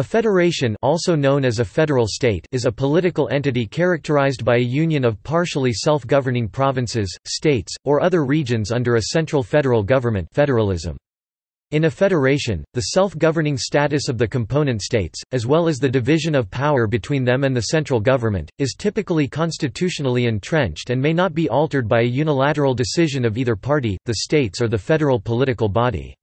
A federation, also known as a federal state, is a political entity characterized by a union of partially self-governing provinces, states, or other regions under a central federal government federalism. In a federation, the self-governing status of the component states, as well as the division of power between them and the central government, is typically constitutionally entrenched and may not be altered by a unilateral decision of either party, the states or the federal political body.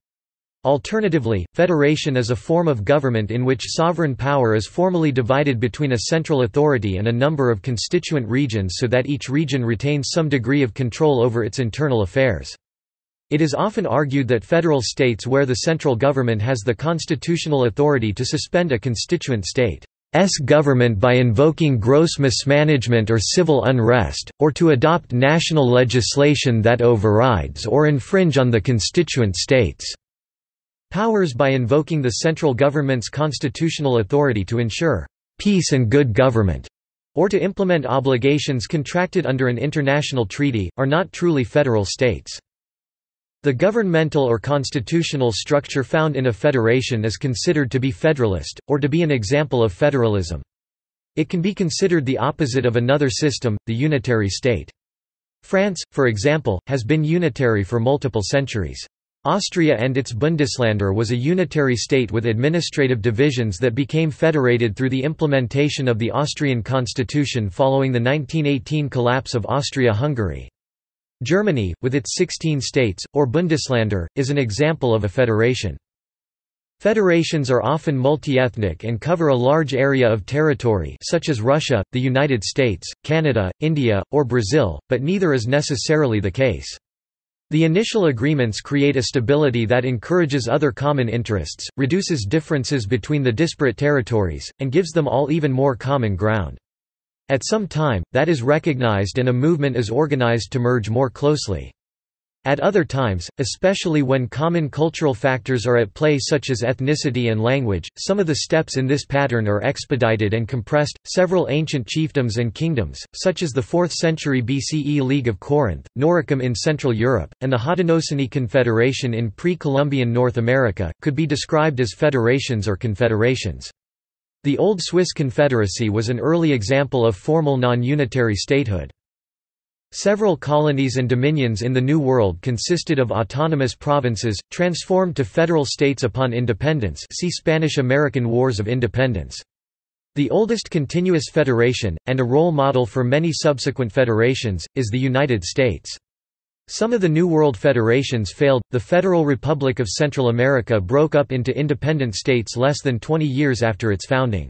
Alternatively, federation is a form of government in which sovereign power is formally divided between a central authority and a number of constituent regions so that each region retains some degree of control over its internal affairs. It is often argued that federal states where the central government has the constitutional authority to suspend a constituent state's government by invoking gross mismanagement or civil unrest, or to adopt national legislation that overrides or infringe on the constituent state's powers by invoking the central government's constitutional authority to ensure peace and good government, or to implement obligations contracted under an international treaty, are not truly federal states. The governmental or constitutional structure found in a federation is considered to be federalist, or to be an example of federalism. It can be considered the opposite of another system, the unitary state. France, for example, has been unitary for multiple centuries. Austria and its Bundesländer was a unitary state with administrative divisions that became federated through the implementation of the Austrian constitution following the 1918 collapse of Austria-Hungary. Germany, with its 16 states, or Bundesländer, is an example of a federation. Federations are often multi-ethnic and cover a large area of territory such as Russia, the United States, Canada, India, or Brazil, but neither is necessarily the case. The initial agreements create a stability that encourages other common interests, reduces differences between the disparate territories, and gives them all even more common ground. At some time, that is recognized and a movement is organized to merge more closely. At other times, especially when common cultural factors are at play such as ethnicity and language, some of the steps in this pattern are expedited and compressed. Several ancient chiefdoms and kingdoms, such as the 4th century BCE League of Corinth, Noricum in Central Europe, and the Haudenosaunee Confederation in pre-Columbian North America, could be described as federations or confederations. The Old Swiss Confederacy was an early example of formal non-unitary statehood. Several colonies and dominions in the New World consisted of autonomous provinces, transformed to federal states upon independence. See Spanish-American Wars of Independence. The oldest continuous federation, and a role model for many subsequent federations, is the United States. Some of the New World federations failed. The Federal Republic of Central America broke up into independent states less than 20 years after its founding.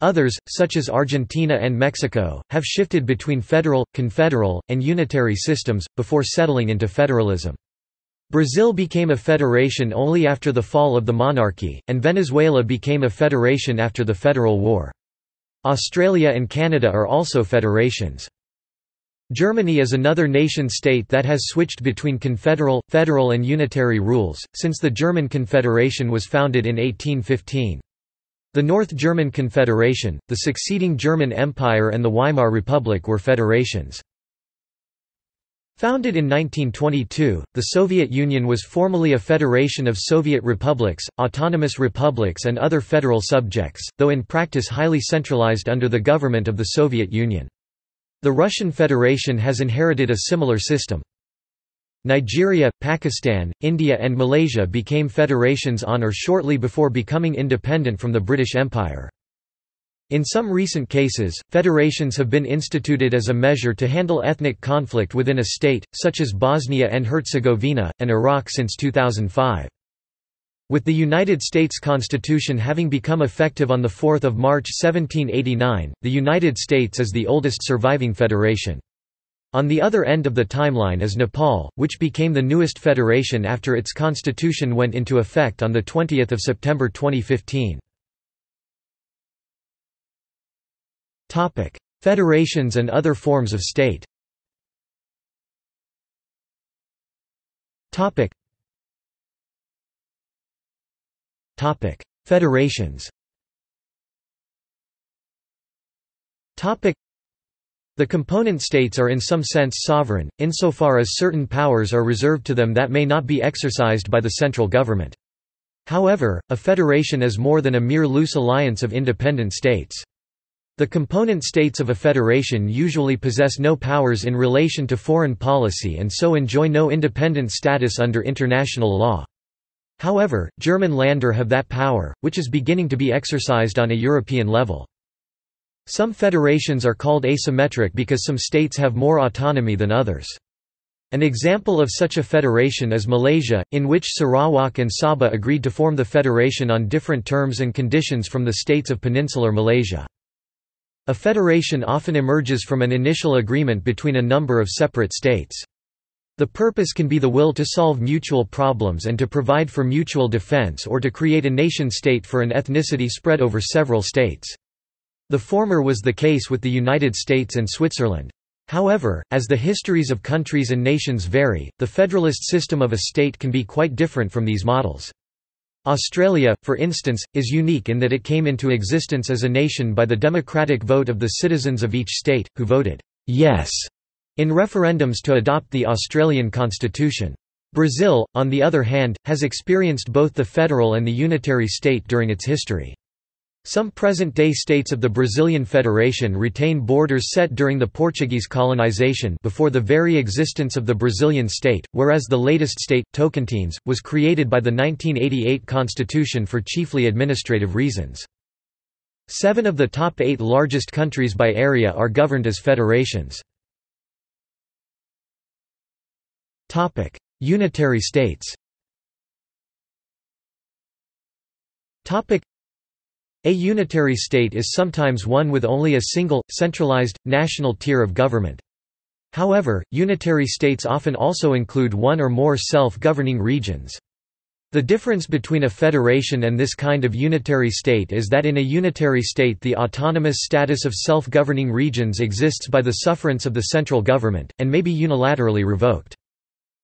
Others, such as Argentina and Mexico, have shifted between federal, confederal, and unitary systems, before settling into federalism. Brazil became a federation only after the fall of the monarchy, and Venezuela became a federation after the Federal War. Australia and Canada are also federations. Germany is another nation-state that has switched between confederal, federal and unitary rules, since the German Confederation was founded in 1815. The North German Confederation, the succeeding German Empire and the Weimar Republic were federations. Founded in 1922, the Soviet Union was formally a federation of Soviet republics, autonomous republics and other federal subjects, though in practice highly centralized under the government of the Soviet Union. The Russian Federation has inherited a similar system. Nigeria, Pakistan, India and Malaysia became federations on or shortly before becoming independent from the British Empire. In some recent cases, federations have been instituted as a measure to handle ethnic conflict within a state, such as Bosnia and Herzegovina, and Iraq since 2005. With the United States Constitution having become effective on 4 March 1789, the United States is the oldest surviving federation. On the other end of the timeline is Nepal, which became the newest federation after its constitution went into effect on 20 September 2015. Federations and other forms of state. Federations. The component states are in some sense sovereign, insofar as certain powers are reserved to them that may not be exercised by the central government. However, a federation is more than a mere loose alliance of independent states. The component states of a federation usually possess no powers in relation to foreign policy and so enjoy no independent status under international law. However, German Länder have that power, which is beginning to be exercised on a European level. Some federations are called asymmetric because some states have more autonomy than others. An example of such a federation is Malaysia, in which Sarawak and Sabah agreed to form the federation on different terms and conditions from the states of peninsular Malaysia. A federation often emerges from an initial agreement between a number of separate states. The purpose can be the will to solve mutual problems and to provide for mutual defense or to create a nation-state for an ethnicity spread over several states. The former was the case with the United States and Switzerland. However, as the histories of countries and nations vary, the federalist system of a state can be quite different from these models. Australia, for instance, is unique in that it came into existence as a nation by the democratic vote of the citizens of each state, who voted yes in referendums to adopt the Australian constitution. Brazil, on the other hand, has experienced both the federal and the unitary state during its history. Some present-day states of the Brazilian Federation retain borders set during the Portuguese colonization before the very existence of the Brazilian state, whereas the latest state, Tocantins, was created by the 1988 constitution for chiefly administrative reasons. 7 of the top 8 largest countries by area are governed as federations. Unitary states. A unitary state is sometimes one with only a single, centralized, national tier of government. However, unitary states often also include one or more self-governing regions. The difference between a federation and this kind of unitary state is that in a unitary state the autonomous status of self-governing regions exists by the sufferance of the central government, and may be unilaterally revoked.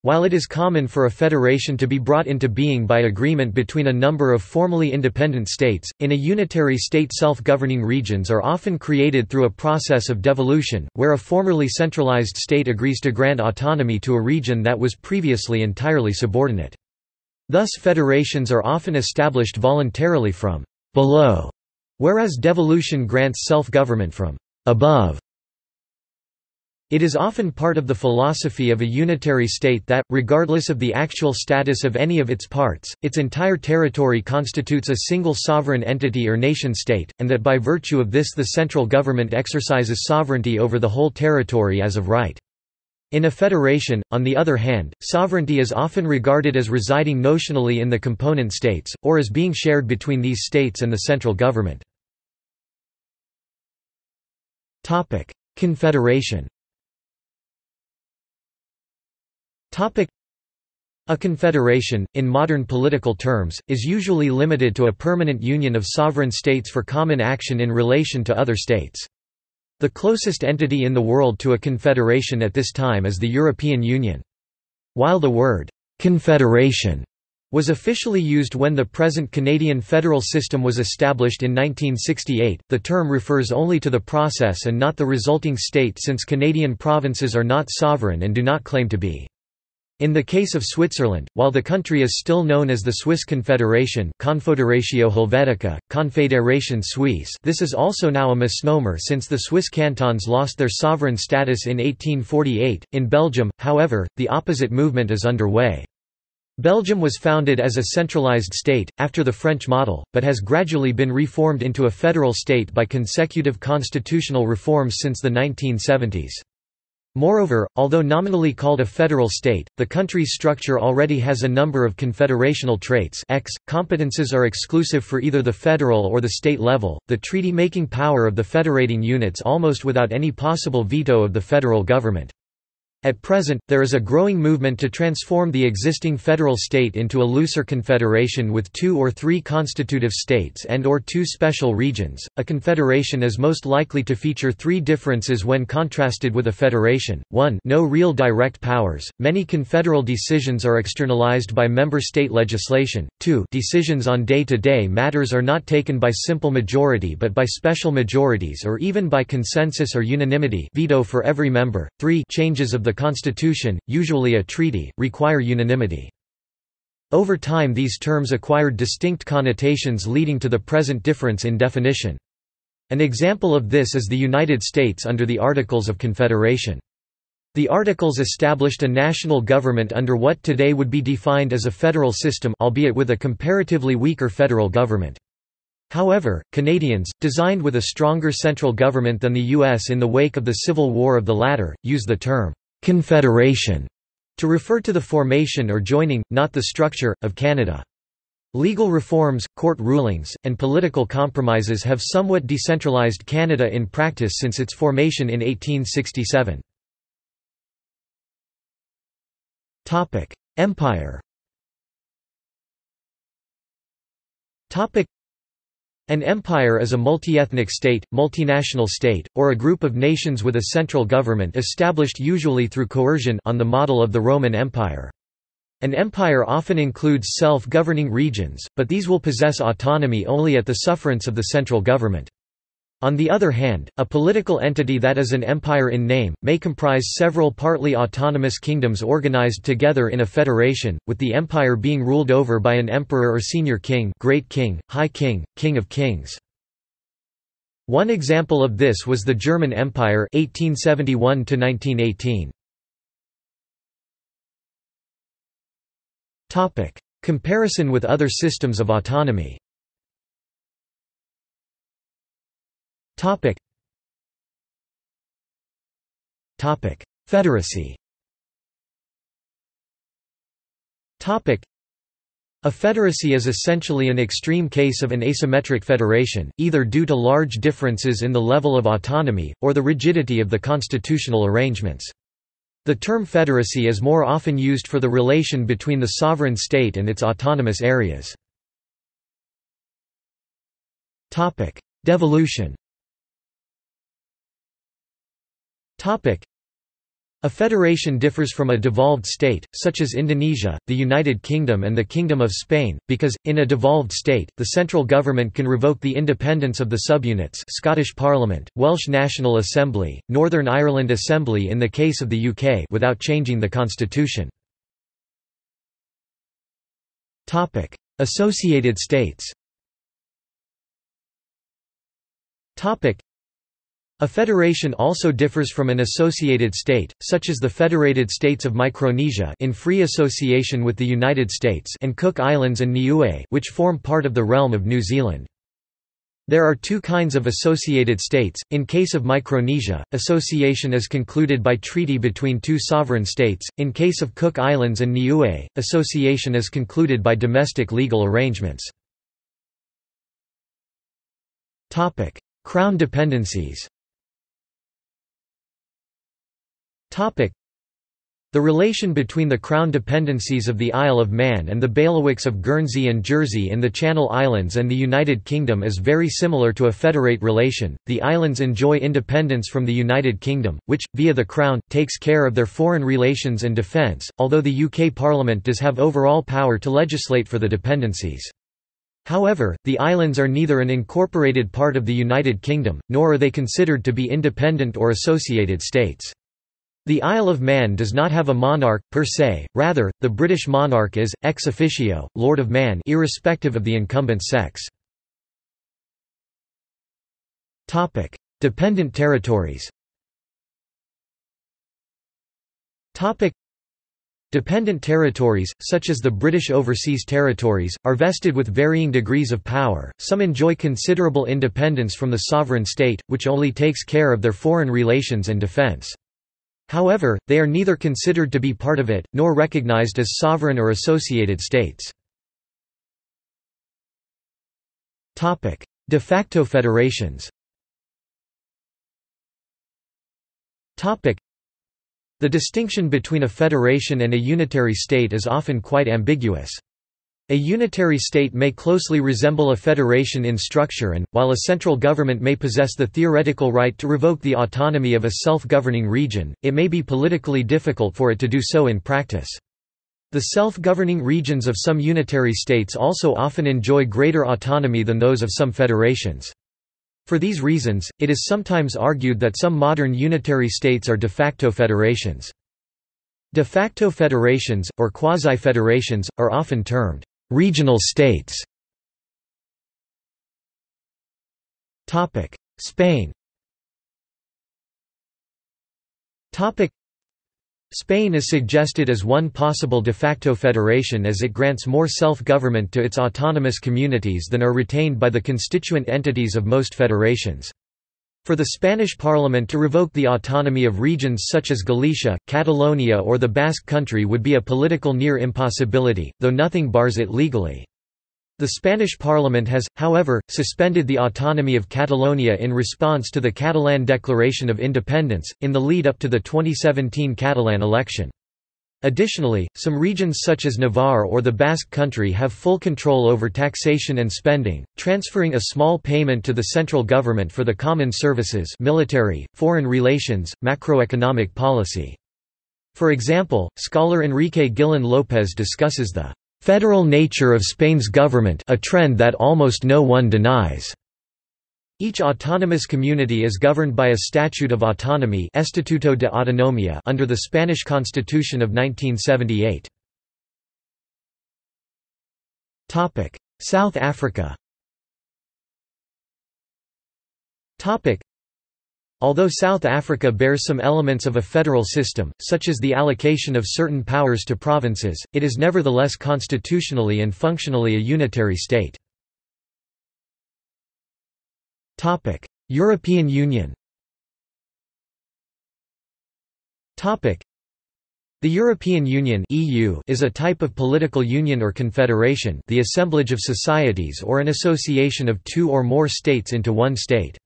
While it is common for a federation to be brought into being by agreement between a number of formally independent states, in a unitary state self-governing regions are often created through a process of devolution, where a formerly centralized state agrees to grant autonomy to a region that was previously entirely subordinate. Thus federations are often established voluntarily from below, whereas devolution grants self-government from above. It is often part of the philosophy of a unitary state that, regardless of the actual status of any of its parts, its entire territory constitutes a single sovereign entity or nation-state, and that by virtue of this the central government exercises sovereignty over the whole territory as of right. In a federation, on the other hand, sovereignty is often regarded as residing notionally in the component states, or as being shared between these states and the central government. Confederation. A confederation, in modern political terms, is usually limited to a permanent union of sovereign states for common action in relation to other states. The closest entity in the world to a confederation at this time is the European Union. While the word confederation was officially used when the present Canadian federal system was established in 1968, the term refers only to the process and not the resulting state, since Canadian provinces are not sovereign and do not claim to be. In the case of Switzerland, while the country is still known as the Swiss Confederation, Conföderatio Helvetica, Confédération Suisse, this is also now a misnomer since the Swiss cantons lost their sovereign status in 1848. In Belgium, however, the opposite movement is underway. Belgium was founded as a centralized state, after the French model, but has gradually been reformed into a federal state by consecutive constitutional reforms since the 1970s. Moreover, although nominally called a federal state, the country's structure already has a number of confederational traits. Competences are exclusive for either the federal or the state level, the treaty-making power of the federating units almost without any possible veto of the federal government. At present, there is a growing movement to transform the existing federal state into a looser confederation with 2 or 3 constitutive states and or 2 special regions. A confederation is most likely to feature 3 differences when contrasted with a federation. 1. No real direct powers. Many confederal decisions are externalized by member state legislation. 2. Decisions on day-to-day matters are not taken by simple majority but by special majorities or even by consensus or unanimity, veto for every member. 3. Changes of the Constitution, usually a treaty, require unanimity. Over time these terms acquired distinct connotations leading to the present difference in definition. An example of this is the United States under the Articles of Confederation. The Articles established a national government under what today would be defined as a federal system, albeit with a comparatively weaker federal government. However, Canadians, designed with a stronger central government than the U.S. in the wake of the Civil War of the latter, use the term «confederation» to refer to the formation or joining, not the structure, of Canada. Legal reforms, court rulings, and political compromises have somewhat decentralized Canada in practice since its formation in 1867. Empire. An empire is a multi-ethnic state, multinational state, or a group of nations with a central government established usually through coercion on the model of the Roman Empire. An empire often includes self-governing regions, but these will possess autonomy only at the sufferance of the central government. On the other hand, a political entity that is an empire in name, may comprise several partly autonomous kingdoms organized together in a federation, with the empire being ruled over by an emperor or senior king, great king, high king, king of kings. One example of this was the German Empire 1871 to 1918. Topic: Comparison with other systems of autonomy. Federacy. A federacy is essentially an extreme case of an asymmetric federation, either due to large differences in the level of autonomy, or the rigidity of the constitutional arrangements. The term federacy is more often used for the relation between the sovereign state and its autonomous areas. Devolution. A federation differs from a devolved state, such as Indonesia, the United Kingdom and the Kingdom of Spain, because, in a devolved state, the central government can revoke the independence of the subunits Scottish Parliament, Welsh National Assembly, Northern Ireland Assembly in the case of the UK without changing the constitution. Associated states. A federation also differs from an associated state, such as the Federated States of Micronesia in free association with the United States and Cook Islands and Niue, which form part of the realm of New Zealand. There are two kinds of associated states. In case of Micronesia, association is concluded by treaty between two sovereign states. In case of Cook Islands and Niue, association is concluded by domestic legal arrangements. Topic: Crown dependencies. The relation between the crown dependencies of the Isle of Man and the bailiwicks of Guernsey and Jersey in the Channel Islands and the United Kingdom is very similar to a federate relation. The islands enjoy independence from the United Kingdom, which, via the crown, takes care of their foreign relations and defence, although the UK Parliament does have overall power to legislate for the dependencies. However, the islands are neither an incorporated part of the United Kingdom, nor are they considered to be independent or associated states. The Isle of Man does not have a monarch, per se, rather, the British monarch is, ex officio, Lord of Man irrespective of the incumbent sex. Dependent territories. Dependent territories, such as the British Overseas Territories, are vested with varying degrees of power. Some enjoy considerable independence from the sovereign state, which only takes care of their foreign relations and defence. However, they are neither considered to be part of it, nor recognized as sovereign or associated states. De facto federations. The distinction between a federation and a unitary state is often quite ambiguous. A unitary state may closely resemble a federation in structure and, while a central government may possess the theoretical right to revoke the autonomy of a self-governing region, it may be politically difficult for it to do so in practice. The self-governing regions of some unitary states also often enjoy greater autonomy than those of some federations. For these reasons, it is sometimes argued that some modern unitary states are de facto federations. De facto federations, or quasi-federations, are often termed regional states. Spain. Spain is suggested as one possible de facto federation as it grants more self-government to its autonomous communities than are retained by the constituent entities of most federations. For the Spanish Parliament to revoke the autonomy of regions such as Galicia, Catalonia or the Basque Country would be a political near impossibility, though nothing bars it legally. The Spanish Parliament has, however, suspended the autonomy of Catalonia in response to the Catalan Declaration of Independence, in the lead-up to the 2017 Catalan election. Additionally, some regions such as Navarre or the Basque Country have full control over taxation and spending, transferring a small payment to the central government for the common services, military, foreign relations, macroeconomic policy. For example, scholar Enrique Guillen López discusses the federal nature of Spain's government, a trend that almost no one denies. Each autonomous community is governed by a Statute of Autonomy, Estatuto de Autonomía, under the Spanish Constitution of 1978. Topic: South Africa. Topic: Although South Africa bears some elements of a federal system, such as the allocation of certain powers to provinces, it is nevertheless constitutionally and functionally a unitary state. Topic: European Union. Topic: The European Union (EU) is a type of political union or confederation, the assemblage of societies or an association of two or more states into one state.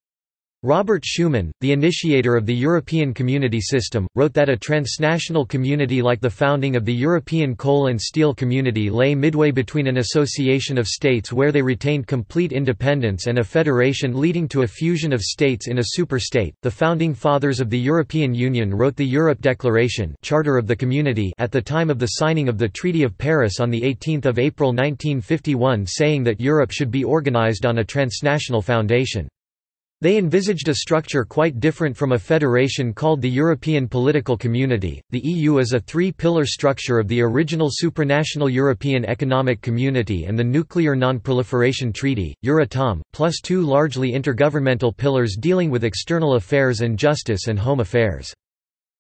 Robert Schuman, the initiator of the European Community System, wrote that a transnational community like the founding of the European Coal and Steel Community lay midway between an association of states where they retained complete independence and a federation leading to a fusion of states in a superstate. The founding fathers of the European Union wrote the Europe Declaration, Charter of the Community, at the time of the signing of the Treaty of Paris on the 18th of April 1951, saying that Europe should be organized on a transnational foundation. They envisaged a structure quite different from a federation called the European Political Community. The EU is a three-pillar structure of the original supranational European Economic Community and the Nuclear Non-Proliferation Treaty, Euratom, plus two largely intergovernmental pillars dealing with external affairs and justice and home affairs.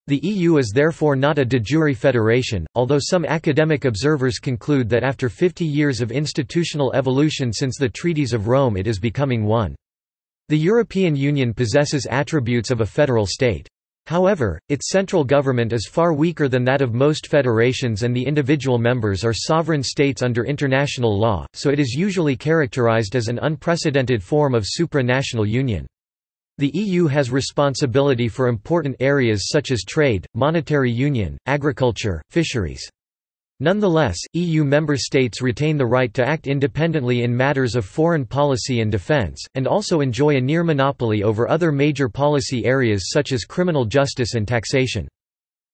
The EU is therefore not a de jure federation, although some academic observers conclude that after 50 years of institutional evolution since the Treaties of Rome, it is becoming one. The European Union possesses attributes of a federal state. However, its central government is far weaker than that of most federations and the individual members are sovereign states under international law, so it is usually characterized as an unprecedented form of supranational union. The EU has responsibility for important areas such as trade, monetary union, agriculture, fisheries. Nonetheless, EU member states retain the right to act independently in matters of foreign policy and defense, and also enjoy a near monopoly over other major policy areas such as criminal justice and taxation.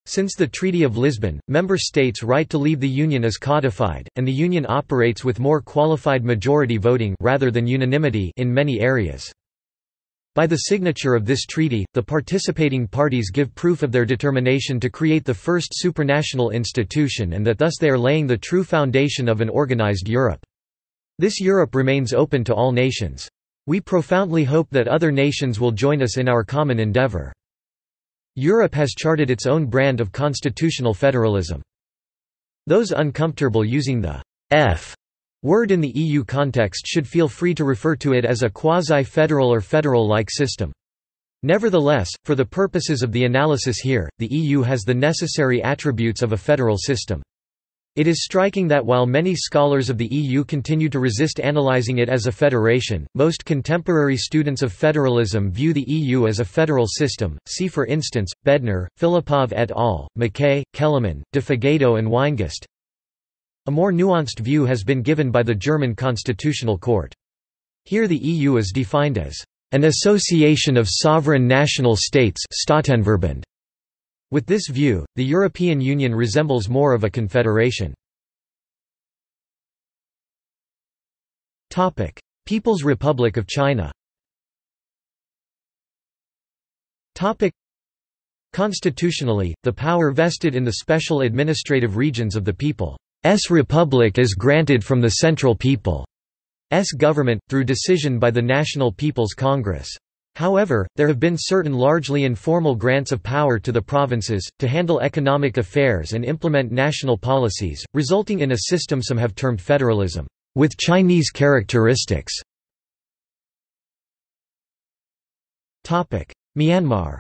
Since the Treaty of Lisbon, member states' right to leave the Union is codified, and the Union operates with more qualified majority voting rather than unanimity in many areas. By the signature of this treaty, the participating parties give proof of their determination to create the first supranational institution and that thus they are laying the true foundation of an organized Europe. This Europe remains open to all nations. We profoundly hope that other nations will join us in our common endeavor. Europe has charted its own brand of constitutional federalism. Those uncomfortable using the F word in the EU context should feel free to refer to it as a quasi-federal or federal-like system. Nevertheless, for the purposes of the analysis here, the EU has the necessary attributes of a federal system. It is striking that while many scholars of the EU continue to resist analyzing it as a federation, most contemporary students of federalism view the EU as a federal system. See for instance, Bednar, Filipov et al., McKay, Kellerman, de Figueiredo and Weingast. A more nuanced view has been given by the German Constitutional Court. Here the EU is defined as an association of sovereign national states, Staatenverbund. With this view, the European Union resembles more of a confederation. Topic: People's Republic of China. Topic: Constitutionally, the power vested in the special administrative regions of the people's republic is granted from the central people's government, through decision by the National People's Congress. However, there have been certain largely informal grants of power to the provinces, to handle economic affairs and implement national policies, resulting in a system some have termed federalism, with Chinese characteristics. Myanmar.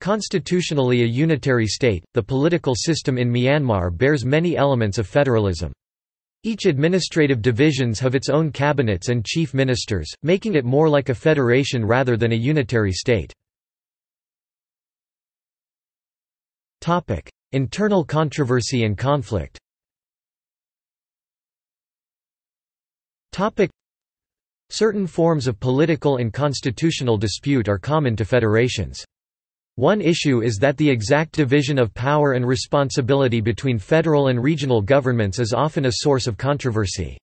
Constitutionally a unitary state, the political system in Myanmar bears many elements of federalism. Each administrative divisions have its own cabinets and chief ministers, making it more like a federation rather than a unitary state. Internal controversy and conflict. Certain forms of political and constitutional dispute are common to federations. One issue is that the exact division of power and responsibility between federal and regional governments is often a source of controversy.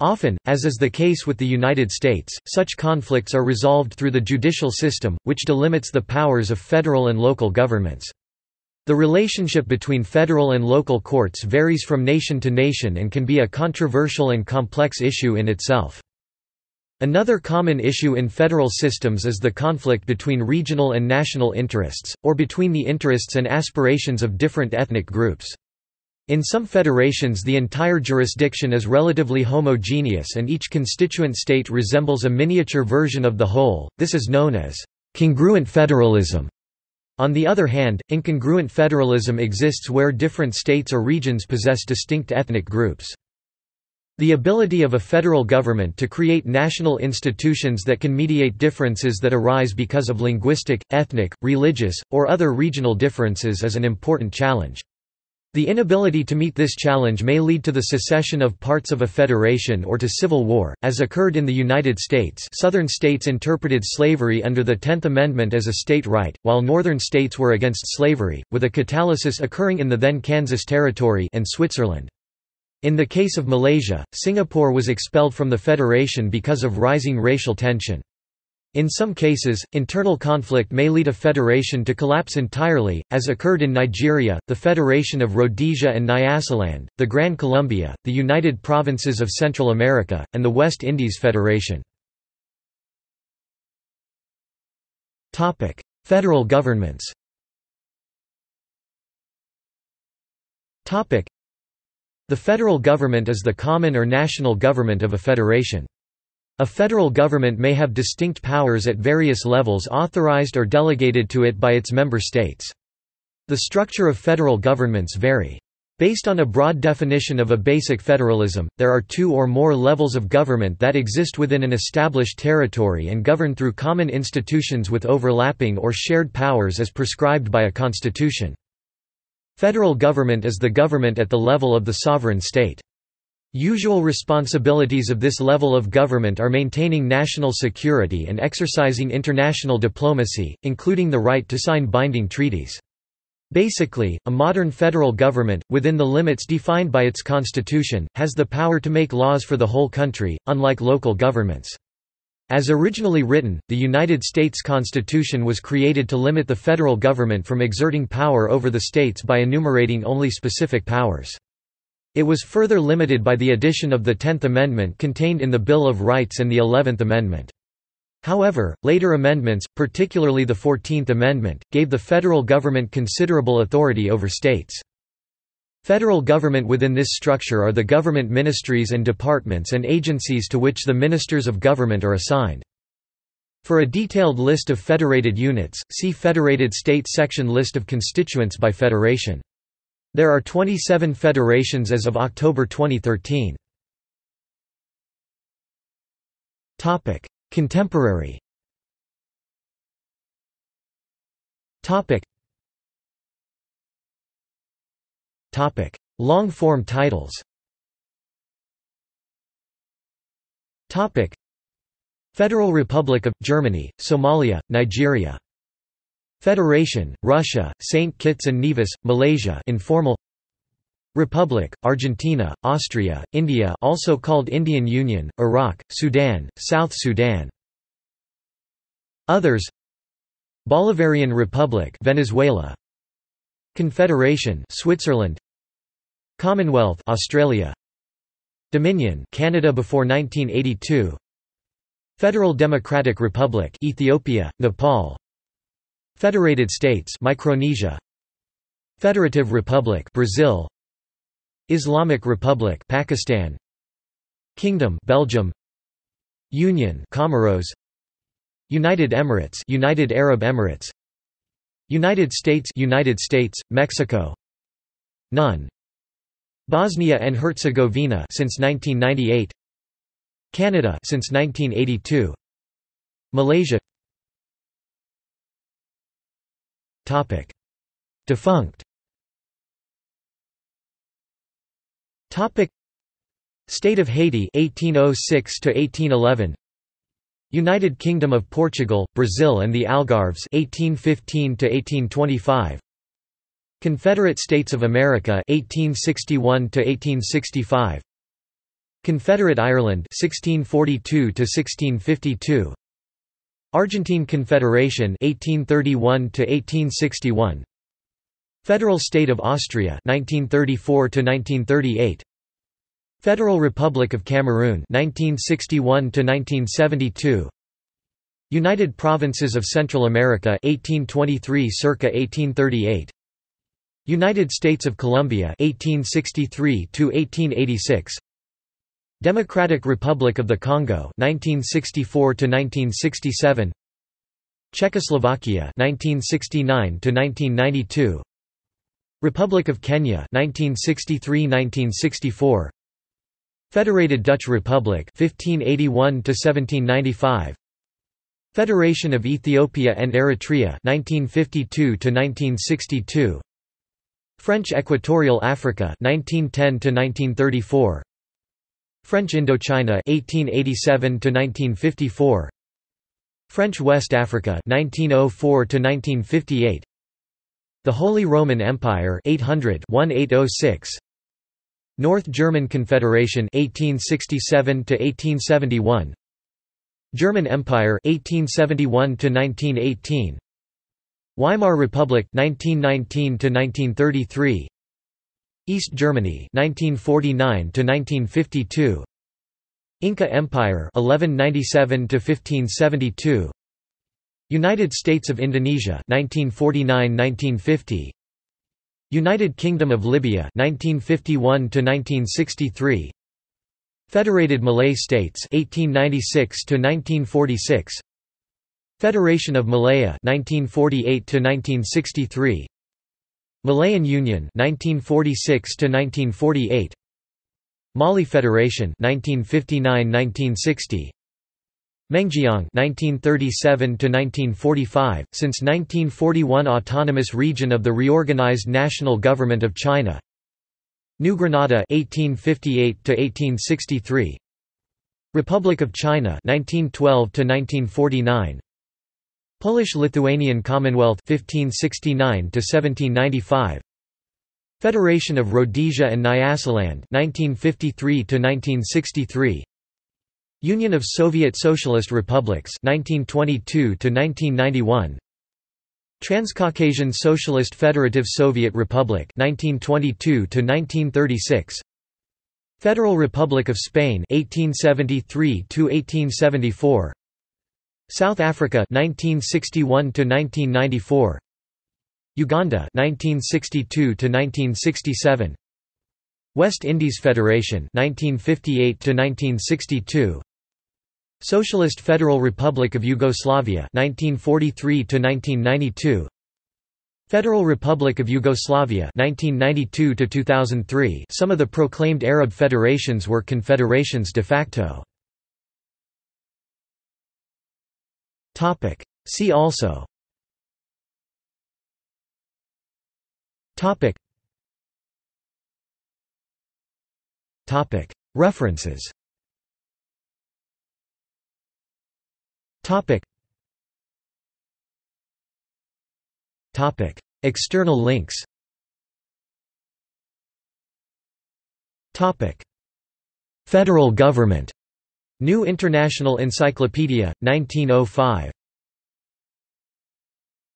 Often, as is the case with the United States, such conflicts are resolved through the judicial system, which delimits the powers of federal and local governments. The relationship between federal and local courts varies from nation to nation and can be a controversial and complex issue in itself. Another common issue in federal systems is the conflict between regional and national interests, or between the interests and aspirations of different ethnic groups. In some federations, the entire jurisdiction is relatively homogeneous and each constituent state resembles a miniature version of the whole. This is known as congruent federalism. On the other hand, incongruent federalism exists where different states or regions possess distinct ethnic groups. The ability of a federal government to create national institutions that can mediate differences that arise because of linguistic, ethnic, religious, or other regional differences is an important challenge. The inability to meet this challenge may lead to the secession of parts of a federation or to civil war, as occurred in the United States. Southern states interpreted slavery under the 10th Amendment as a state right, while northern states were against slavery, with a catalysis occurring in the then Kansas Territory and Switzerland. In the case of Malaysia, Singapore was expelled from the federation because of rising racial tension. In some cases, internal conflict may lead a federation to collapse entirely, as occurred in Nigeria, the Federation of Rhodesia and Nyasaland, the Gran Colombia, the United Provinces of Central America, and the West Indies Federation. Federal governments. The federal government is the common or national government of a federation. A federal government may have distinct powers at various levels authorized or delegated to it by its member states. The structure of federal governments varies. Based on a broad definition of a basic federalism, there are two or more levels of government that exist within an established territory and govern through common institutions with overlapping or shared powers as prescribed by a constitution. Federal government is the government at the level of the sovereign state. Usual responsibilities of this level of government are maintaining national security and exercising international diplomacy, including the right to sign binding treaties. Basically, a modern federal government, within the limits defined by its constitution, has the power to make laws for the whole country, unlike local governments. As originally written, the United States Constitution was created to limit the federal government from exerting power over the states by enumerating only specific powers. It was further limited by the addition of the 10th Amendment contained in the Bill of Rights and the 11th Amendment. However, later amendments, particularly the 14th Amendment, gave the federal government considerable authority over states. Federal government within this structure are the government ministries and departments and agencies to which the ministers of government are assigned. For a detailed list of federated units, see Federated State section. List of constituents by federation. There are 27 federations as of October 2013. Contemporary. Long-form titles. Federal Republic of Germany, Somalia, Nigeria. Federation, Russia, Saint Kitts and Nevis, Malaysia. Informal. Republic, Argentina, Austria, India, also called Indian Union, Iraq, Sudan, South Sudan. Others: Bolivarian Republic, Venezuela; Confederation, Switzerland; Commonwealth, Australia; Dominion, Canada before 1982; Federal Democratic Republic, Ethiopia, Nepal; Federated States, Micronesia; Federative Republic, Brazil; Islamic Republic, Pakistan; Kingdom, Belgium; Union, Comoros; United Emirates, United Arab Emirates; United States, Mexico; none; Bosnia and Herzegovina since 1998; Canada since 1982; Malaysia. Topic: Defunct. Topic: State of Haiti 1806 to 1811. United Kingdom of Portugal, Brazil and the Algarves 1815 to 1825. Confederate States of America 1861 to 1865. Confederate Ireland 1642 to 1652. Argentine Confederation 1831 to 1861. Federal State of Austria 1934 to 1938. Federal Republic of Cameroon 1961 to 1972. United Provinces of Central America 1823 circa 1838. United States of Colombia 1863 to 1886. Democratic Republic of the Congo 1964 to 1967. Czechoslovakia 1969 to 1992. Republic of Kenya 1963-1964. Federated Dutch Republic 1581 to 1795. Federation of Ethiopia and Eritrea 1952 to 1962. French Equatorial Africa 1910 to 1934. French Indochina 1887 to 1954. French West Africa 1904 to 1958. The Holy Roman Empire 800-1806. North German Confederation 1867 to 1871. German Empire 1871 to 1918. Weimar Republic 1919 to 1933. East Germany 1949 to 1952. Inca Empire 1197 to 1572. United States of Indonesia 1949-1950. United Kingdom of Libya 1951 to 1963. Federated Malay States 1896 to 1946. Federation of Malaya 1948 to 1963. Malayan Union 1946 to 1948. Mali Federation 1959-1960. Mengjiang 1937 to 1945, since 1941 autonomous region of the reorganized National Government of China. New Granada 1858 to 1863. Republic of China 1912 to 1949. Polish-Lithuanian Commonwealth 1569 to 1795. Federation of Rhodesia and Nyasaland 1953 to 1963. Union of Soviet Socialist Republics 1922 to 1991. Transcaucasian Socialist Federative Soviet Republic 1922 to 1936. Federal Republic of Spain 1873 to 1874. South Africa 1961 to 1994. Uganda 1962 to 1967. West Indies Federation 1958 to 1962. Socialist Federal Republic of Yugoslavia 1943 to 1992. Federal Republic of Yugoslavia 1992 to 2003. Some of the proclaimed Arab federations were confederations de facto. Topic. See also. Topic. Topic. References. Topic. Topic. External links. Topic. Federal Government. New International Encyclopedia, 1905.